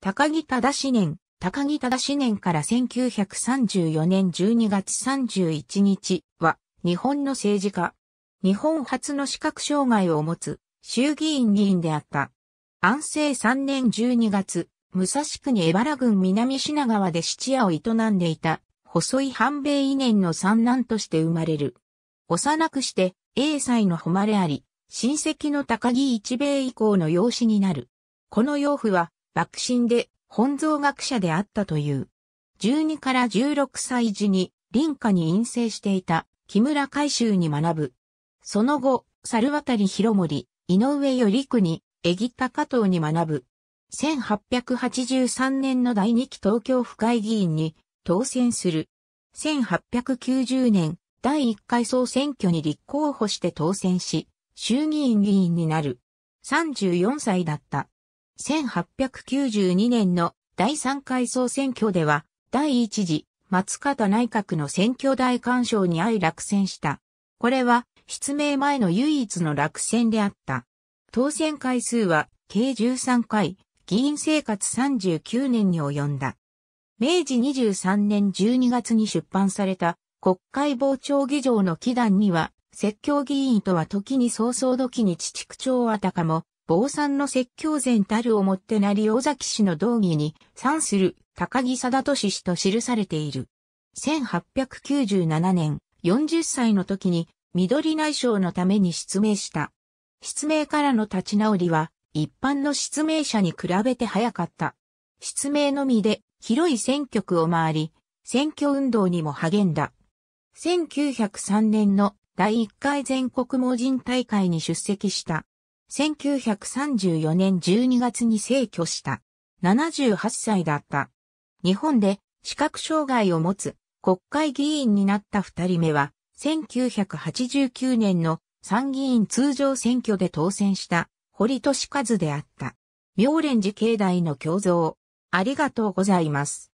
高木忠年から1934年12月31日は日本の政治家。日本初の視覚障害を持つ衆議院議員であった。安政3年12月、武蔵国荏原郡南品川で質屋を営んでいた細井半兵衛以年の三男として生まれる。幼くして英才の誉れあり、親戚の高木一兵衛以降の養子になる。この養父は幕臣で本草学者であったという。12から16歳時に隣家に隠棲していた木村海舟に学ぶ。その後、猿渡弘盛、井上頼国、江木高遠に学ぶ。1883年の第2期東京府会議員に当選する。1890年、第1回総選挙に立候補して当選し、衆議院議員になる。34歳だった。1892年の第3回総選挙では、第1次松方内閣の選挙代官賞に相落選した。これは、失明前の唯一の落選であった。当選回数は計13回、議員生活39年に及んだ。明治23年12月に出版された国会傍聴議場の記談には、説教議員とは時に早々時に知畜長あたかも、坊さんの説教前たるをもってなり尾崎氏の道義に賛する高木貞年氏と記されている。1897年、40歳の時に、緑内障のために失明した。失明からの立ち直りは一般の失明者に比べて早かった。失明のみで広い選挙区を回り、選挙運動にも励んだ。1903年の第1回全国盲人大会に出席した。1934年12月に逝去した。78歳だった。日本で視覚障害を持つ国会議員になった2人目は、1989年の参議院通常選挙で当選した堀利一であった。妙蓮寺境内の胸像。ありがとうございます。